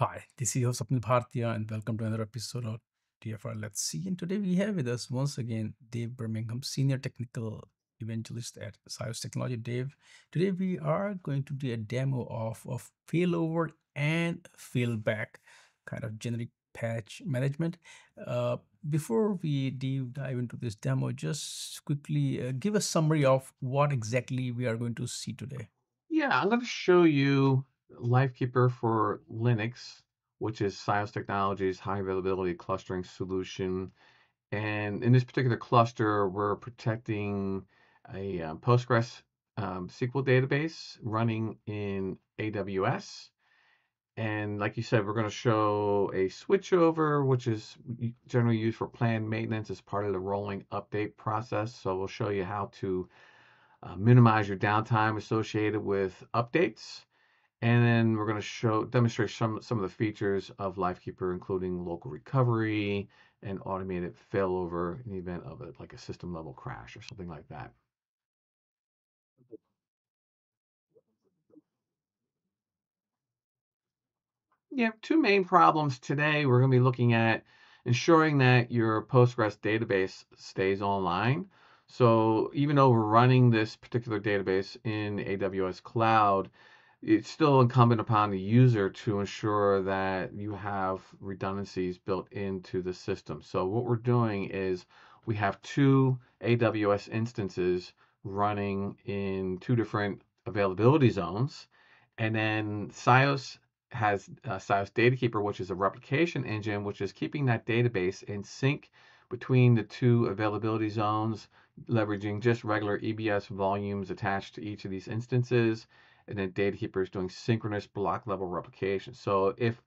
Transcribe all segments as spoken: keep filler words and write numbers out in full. Hi, this is your Sapna Bhartiya and welcome to another episode of T F I R Let's See. And today we have with us once again Dave Birmingham, Senior Technical Evangelist at S I O S Technology. Dave, today we are going to do a demo of, of failover and failback, kind of generic patch management. Uh, before we deep dive into this demo, just quickly uh, give a summary of what exactly we are going to see today. Yeah, I'm going to show you LifeKeeper for Linux, which is S I O S Technology's high availability clustering solution. And in this particular cluster, we're protecting a uh, Postgres um, S Q L database running in A W S. And like you said, we're going to show a switchover, which is generally used for planned maintenance as part of the rolling update process. So we'll show you how to uh, minimize your downtime associated with updates. And then we're going to show demonstrate some, some of the features of LifeKeeper, including local recovery and automated failover in the event of a, like a system level crash or something like that. Yeah, two main problems today. We're going to be looking at ensuring that your Postgres database stays online. So even though we're running this particular database in A W S Cloud, it's still incumbent upon the user to ensure that you have redundancies built into the system. So what we're doing is we have two A W S instances running in two different availability zones. And then S I O S has uh, S I O S DataKeeper, which is a replication engine, which is keeping that database in sync between the two availability zones, leveraging just regular E B S volumes attached to each of these instances. And then DataKeeper is doing synchronous block level replication. So if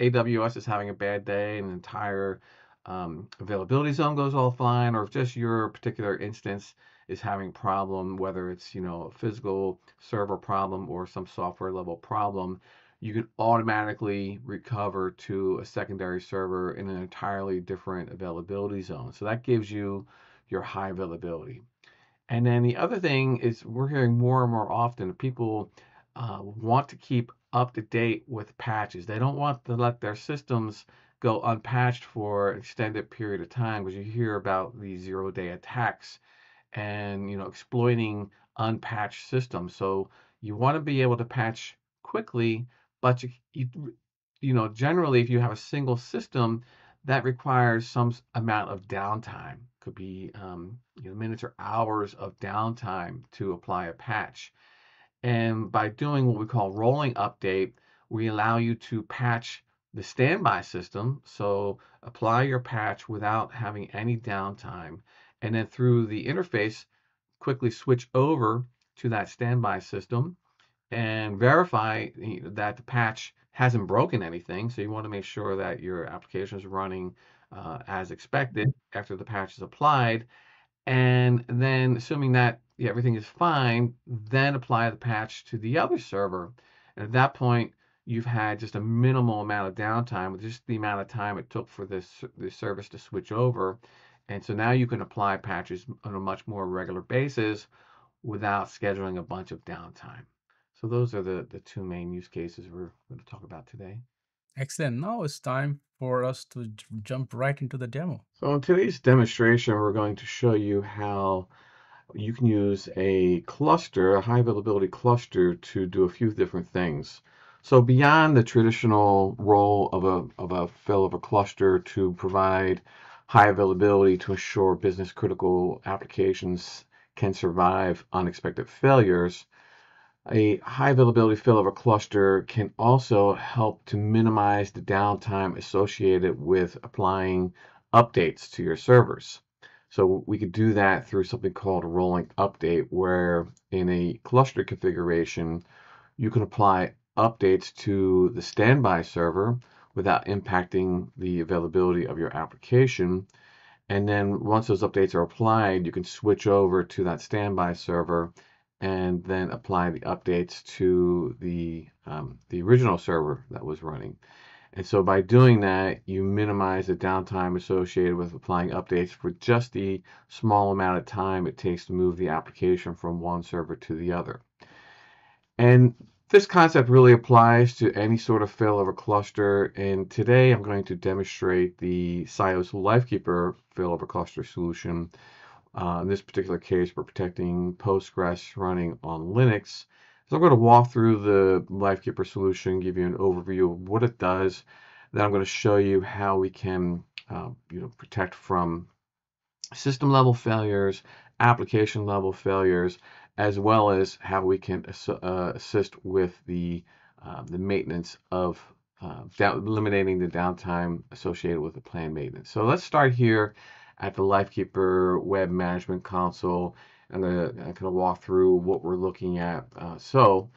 A W S is having a bad day and the entire um, availability zone goes offline, or if just your particular instance is having a problem, whether it's, you know, a physical server problem or some software level problem, you can automatically recover to a secondary server in an entirely different availability zone. So that gives you your high availability. And then the other thing is we're hearing more and more often that people uh, want to keep up to date with patches. They don't want to let their systems go unpatched for an extended period of time, because you hear about these zero-day attacks and, you know, exploiting unpatched systems. So you want to be able to patch quickly, but you, you, you know, generally if you have a single system, that requires some amount of downtime. Could be um, you know, minutes or hours of downtime to apply a patch. And by doing what we call rolling update, we allow you to patch the standby system. So apply your patch without having any downtime. And then through the interface, quickly switch over to that standby system and verify that the patch hasn't broken anything. So you want to make sure that your application is running Uh, as expected after the patch is applied, and then assuming that yeah, everything is fine, then apply the patch to the other server. And at that point, you've had just a minimal amount of downtime, with just the amount of time it took for this the service to switch over. And so now you can apply patches on a much more regular basis without scheduling a bunch of downtime. So those are the, the two main use cases we're going to talk about today. Excellent. Now it's time for us to jump right into the demo. So in today's demonstration, we're going to show you how you can use a cluster, a high availability cluster, to do a few different things. So beyond the traditional role of a, of a failover cluster to provide high availability to ensure business critical applications can survive unexpected failures, a high availability failover cluster can also help to minimize the downtime associated with applying updates to your servers. So we could do that through something called a rolling update, where in a cluster configuration, you can apply updates to the standby server without impacting the availability of your application. And then once those updates are applied, you can switch over to that standby server and then apply the updates to the, um, the original server that was running. And so by doing that, you minimize the downtime associated with applying updates for just the small amount of time it takes to move the application from one server to the other. And This concept really applies to any sort of failover cluster, and today I'm going to demonstrate the S I O S LifeKeeper failover cluster solution. Uh, in this particular case, we're protecting Postgres running on Linux. So I'm going to walk through the LifeKeeper solution, give you an overview of what it does. Then I'm going to show you how we can uh, you know, protect from system level failures, application level failures, as well as how we can ass uh, assist with the, uh, the maintenance of uh, eliminating the downtime associated with the planned maintenance. So let's start here at the LifeKeeper web management console. I'm going to kind of walk through what we're looking at. Uh, so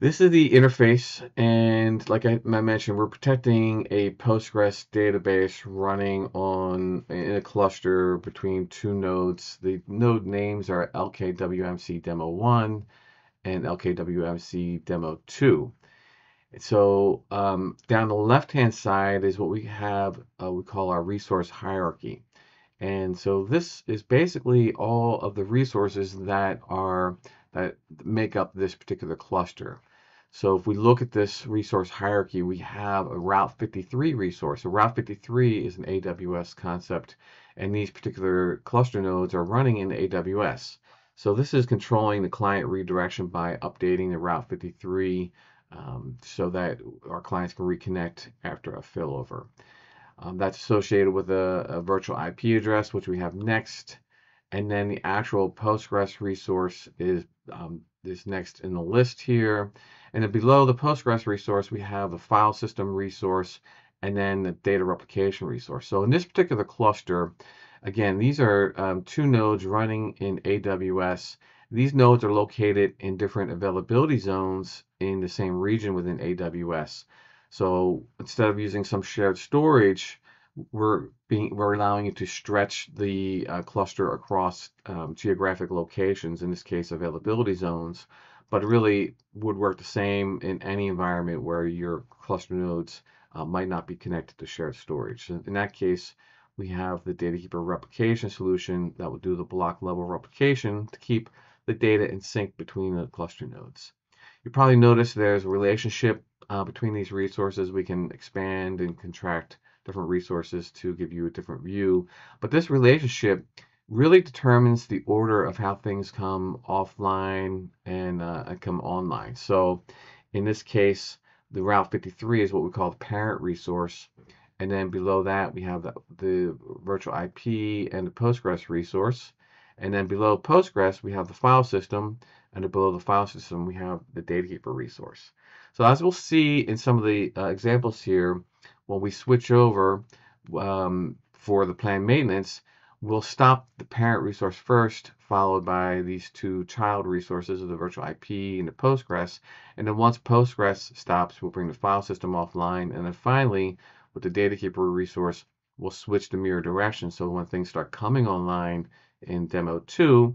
this is the interface, and like I mentioned, we're protecting a Postgres database running on in a cluster between two nodes. The node names are L K W M C Demo one and L K W M C Demo two. So um, down the left-hand side is what we have, uh, we call our resource hierarchy. And so this is basically all of the resources that are that make up this particular cluster. So if we look at this resource hierarchy, we have a Route fifty-three resource. So Route fifty-three is an A W S concept, and these particular cluster nodes are running in A W S. So this is controlling the client redirection by updating the Route fifty-three um, so that our clients can reconnect after a failover. Um, that's associated with a, a virtual I P address, which we have next. And then the actual Postgres resource is, um, is next in the list here. And then below the Postgres resource, we have the file system resource and then the data replication resource. So in this particular cluster, again, these are um, two nodes running in A W S. These nodes are located in different availability zones in the same region within A W S. So instead of using some shared storage, we're being we're allowing you to stretch the uh, cluster across um, geographic locations, in this case availability zones, but really would work the same in any environment where your cluster nodes uh, might not be connected to shared storage. In that case, we have the DataKeeper replication solution that will do the block level replication to keep the data in sync between the cluster nodes. You probably notice there's a relationship Uh, between these resources. We can expand and contract different resources to give you a different view. But this relationship really determines the order of how things come offline and uh, come online. So in this case, the Route fifty-three is what we call the parent resource. And then below that, we have the, the virtual I P and the Postgres resource. And then below Postgres, we have the file system. And below the file system, we have the DataKeeper resource. So as we'll see in some of the uh, examples here, when we switch over um, for the planned maintenance, we'll stop the parent resource first, followed by these two child resources of the virtual I P and the Postgres. And then once Postgres stops, we'll bring the file system offline. And then finally, with the DataKeeper resource, we'll switch the mirror direction. So when things start coming online in Demo two,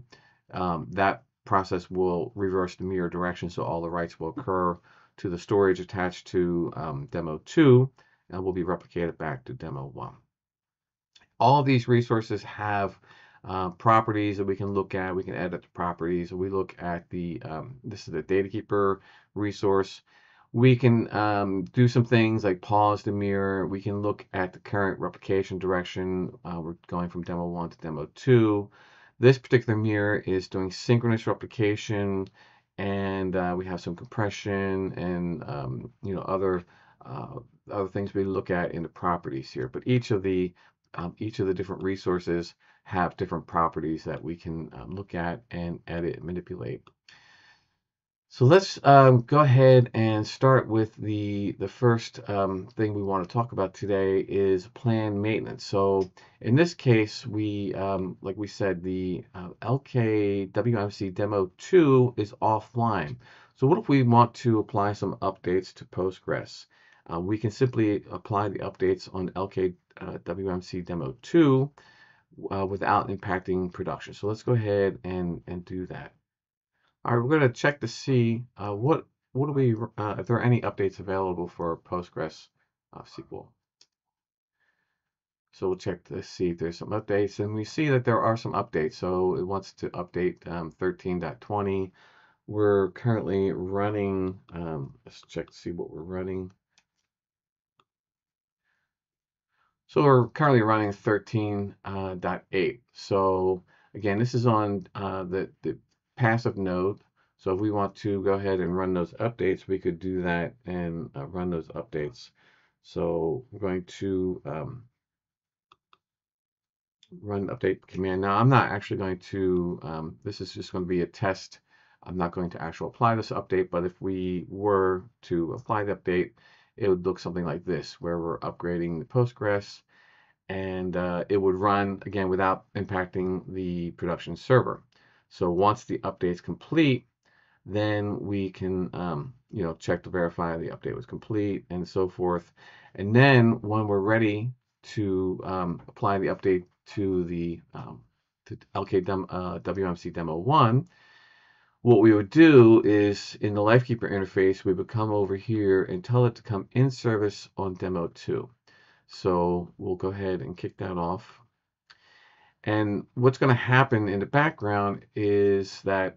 um, that process will reverse the mirror direction, so all the writes will occur to the storage attached to um, Demo two and will be replicated back to Demo one. All of these resources have uh, properties that we can look at. We can edit the properties. We look at the, um, this is the DataKeeper resource. We can um, do some things like pause the mirror. We can look at the current replication direction. Uh, we're going from Demo one to Demo two. This particular mirror is doing synchronous replication, and uh, we have some compression and um, you know other uh, other things we look at in the properties here. But each of the um, each of the different resources have different properties that we can um, look at and edit and manipulate. So let's um, go ahead and start with the, the first um, thing we want to talk about today is planned maintenance. So in this case, we, um, like we said, the uh, L K W M C Demo two is offline. So what if we want to apply some updates to Postgres? Uh, we can simply apply the updates on L K W M C Demo two uh, without impacting production. So let's go ahead and, and do that. All right, we're going to check to see uh, what what do we uh, if there are any updates available for Postgres uh, S Q L. So we'll check to see if there's some updates, and we see that there are some updates. So it wants to update um, thirteen point twenty, We're currently running, um, let's check to see what we're running. So we're currently running thirteen point eight. Uh, so again, this is on uh, the, the passive node. So if we want to go ahead and run those updates, we could do that and uh, run those updates. So we're going to um, run update command. Now I'm not actually going to, um, this is just going to be a test. I'm not going to actually apply this update, but if we were to apply the update, it would look something like this, where we're upgrading the Postgres, and uh, it would run again without impacting the production server. So once the update's complete, then we can um, you know, check to verify the update was complete and so forth. And then when we're ready to um, apply the update to the um, to L K W M C Demo one, what we would do is in the LifeKeeper interface, we would come over here and tell it to come in service on Demo two. So we'll go ahead and kick that off. And what's going to happen in the background is that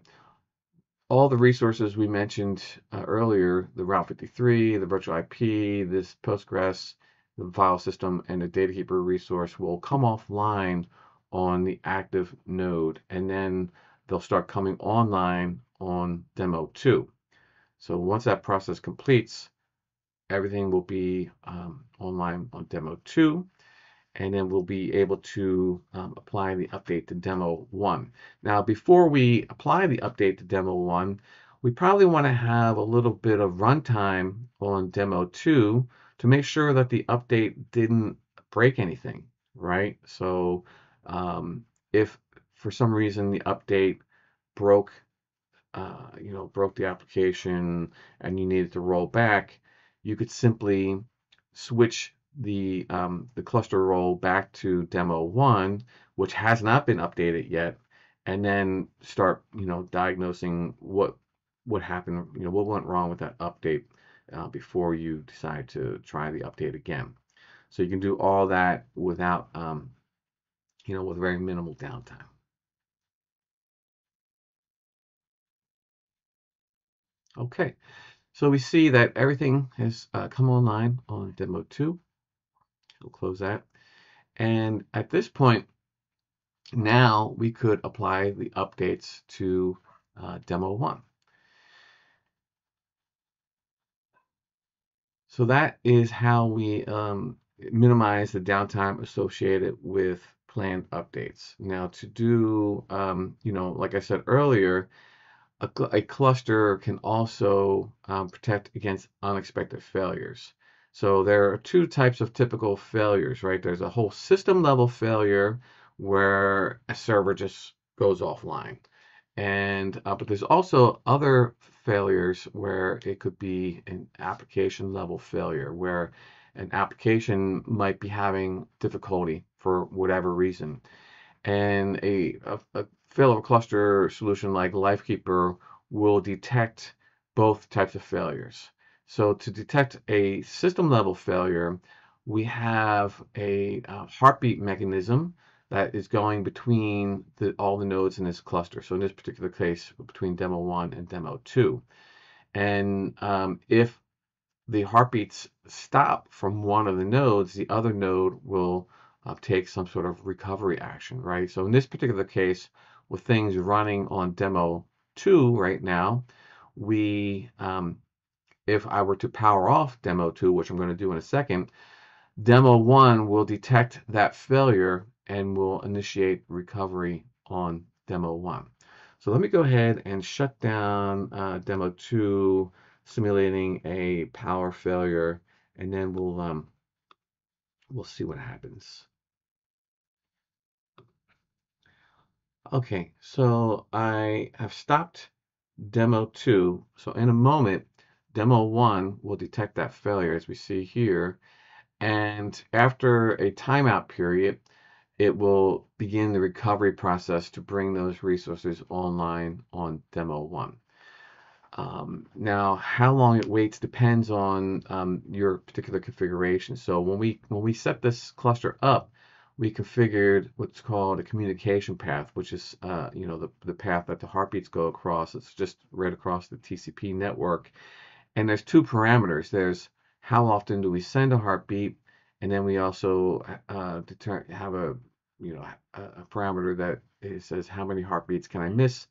all the resources we mentioned uh, earlier, the Route fifty-three, the virtual I P, this Postgres, the file system, and the DataKeeper resource will come offline on the active node. And then they'll start coming online on Demo two. So once that process completes, everything will be um, online on Demo two, and then we'll be able to um, apply the update to Demo one. Now, before we apply the update to Demo one, we probably want to have a little bit of runtime on Demo two to make sure that the update didn't break anything, right? So um, if for some reason the update broke, uh, you know, broke the application and you needed to roll back, you could simply switch the, um, the cluster role back to Demo one, which has not been updated yet, and then start, you know, diagnosing what, what happened, you know, what went wrong with that update uh, before you decide to try the update again. So you can do all that without, um, you know, with very minimal downtime. Okay, so we see that everything has uh, come online on Demo two. We'll close that. And at this point, now we could apply the updates to uh, Demo one. So that is how we um, minimize the downtime associated with planned updates. Now to do, um, you know, like I said earlier, A, cl a cluster can also um, protect against unexpected failures. So there are two types of typical failures, right? There's a whole system level failure where a server just goes offline. And, uh, but there's also other failures where it could be an application level failure where an application might be having difficulty for whatever reason. And a, a, a failover cluster solution like LifeKeeper will detect both types of failures. So to detect a system level failure, we have a uh, heartbeat mechanism that is going between the, all the nodes in this cluster. So in this particular case, between Demo one and Demo two. And um, if the heartbeats stop from one of the nodes, the other node will uh, take some sort of recovery action, right? So in this particular case, with things running on Demo two right now, we, um, if I were to power off Demo two, which I'm going to do in a second, Demo one will detect that failure and will initiate recovery on Demo one. So let me go ahead and shut down uh, Demo two, simulating a power failure, and then we'll um, we'll see what happens. Okay, so I have stopped Demo two. So in a moment, Demo one will detect that failure as we see here. And after a timeout period, it will begin the recovery process to bring those resources online on Demo one. Um, now, how long it waits depends on um, your particular configuration. So when we, when we set this cluster up, we configured what's called a communication path, which is uh, you know the, the path that the heartbeats go across. It's just right across the T C P network. And there's two parameters. There's how often do we send a heartbeat, and then we also uh, determine, have a you know a, a parameter that it says how many heartbeats can I miss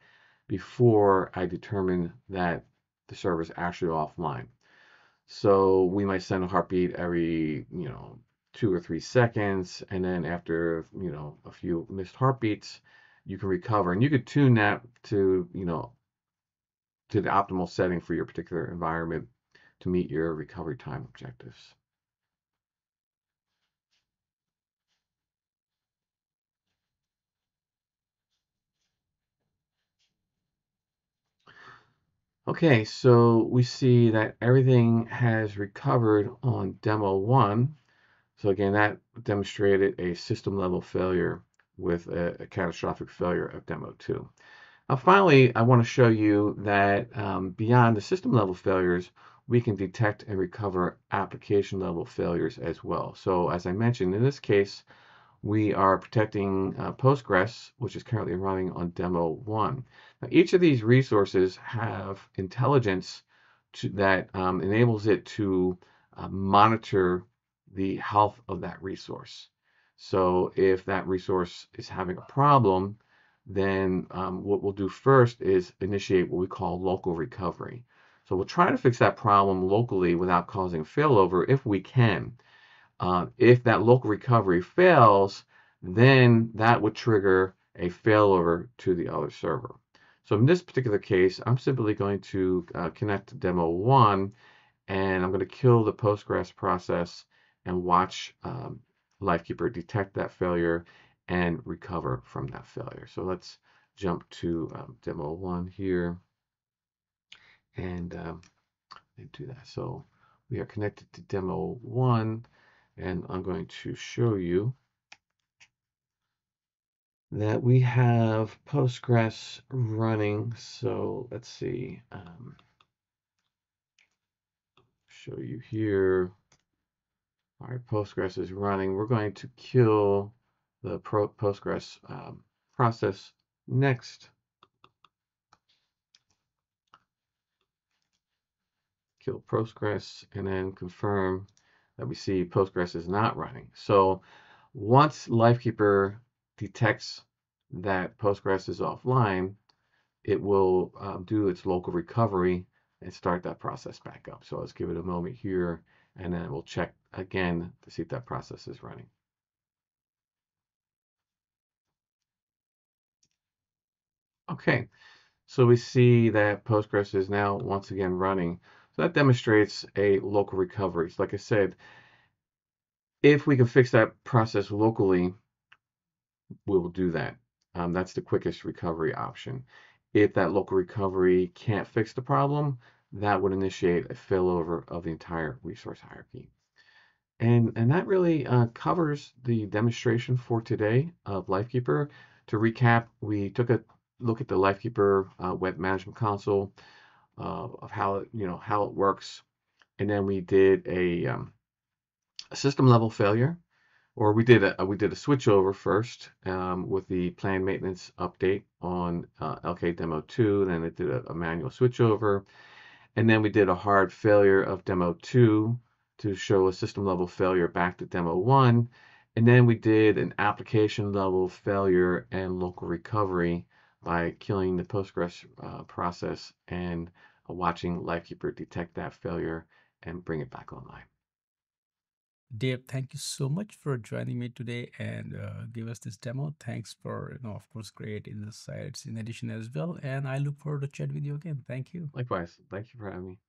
before I determine that the server is actually offline. So we might send a heartbeat every you know two or three seconds, and then after you know a few missed heartbeats, you can recover, and you could tune that to you know to the optimal setting for your particular environment to meet your recovery time objectives. Okay, so we see that everything has recovered on demo one. So again, that demonstrated a system level failure with a, a catastrophic failure of demo two. Now finally, I want to show you that um, beyond the system level failures, we can detect and recover application level failures as well. So as I mentioned, in this case, we are protecting uh, Postgres, which is currently running on demo one. Now, each of these resources have intelligence to, that um, enables it to uh, monitor the health of that resource. So if that resource is having a problem, then um, what we'll do first is initiate what we call local recovery. So we'll try to fix that problem locally without causing failover if we can. Uh, if that local recovery fails, then that would trigger a failover to the other server. So in this particular case, I'm simply going to uh, connect to demo one, and I'm going to kill the Postgres process and watch um, LifeKeeper detect that failure and recover from that failure. So let's jump to um, demo one here and um, do that. So we are connected to demo one. And I'm going to show you that we have Postgres running. So let's see, um, show you here. All right, Postgres is running. We're going to kill the pro Postgres um, process next. Kill Postgres and then confirm that we see Postgres is not running. So once LifeKeeper detects that Postgres is offline, it will um, do its local recovery and start that process back up. So let's give it a moment here, and then we'll check again to see if that process is running. Okay, so we see that Postgres is now once again running. That demonstrates a local recovery. So like I said, if we can fix that process locally, we'll do that. Um, that's the quickest recovery option. If that local recovery can't fix the problem, that would initiate a failover of the entire resource hierarchy. And, and that really uh, covers the demonstration for today of LifeKeeper. To recap, we took a look at the LifeKeeper uh, web management console. Uh, of how it, you know how it works, and then we did a, um, a system level failure, or we did a we did a switchover first um, with the planned maintenance update on uh, L K demo two. Then it did a, a manual switchover, and then we did a hard failure of demo two to show a system level failure back to demo one, and then we did an application level failure and local recovery by killing the Postgres uh, process and uh, watching LifeKeeper detect that failure and bring it back online. Dave, thank you so much for joining me today and uh, give us this demo. Thanks for, you know, of course, great insights in addition as well. And I look forward to chat with you again. Thank you. Likewise. Thank you for having me.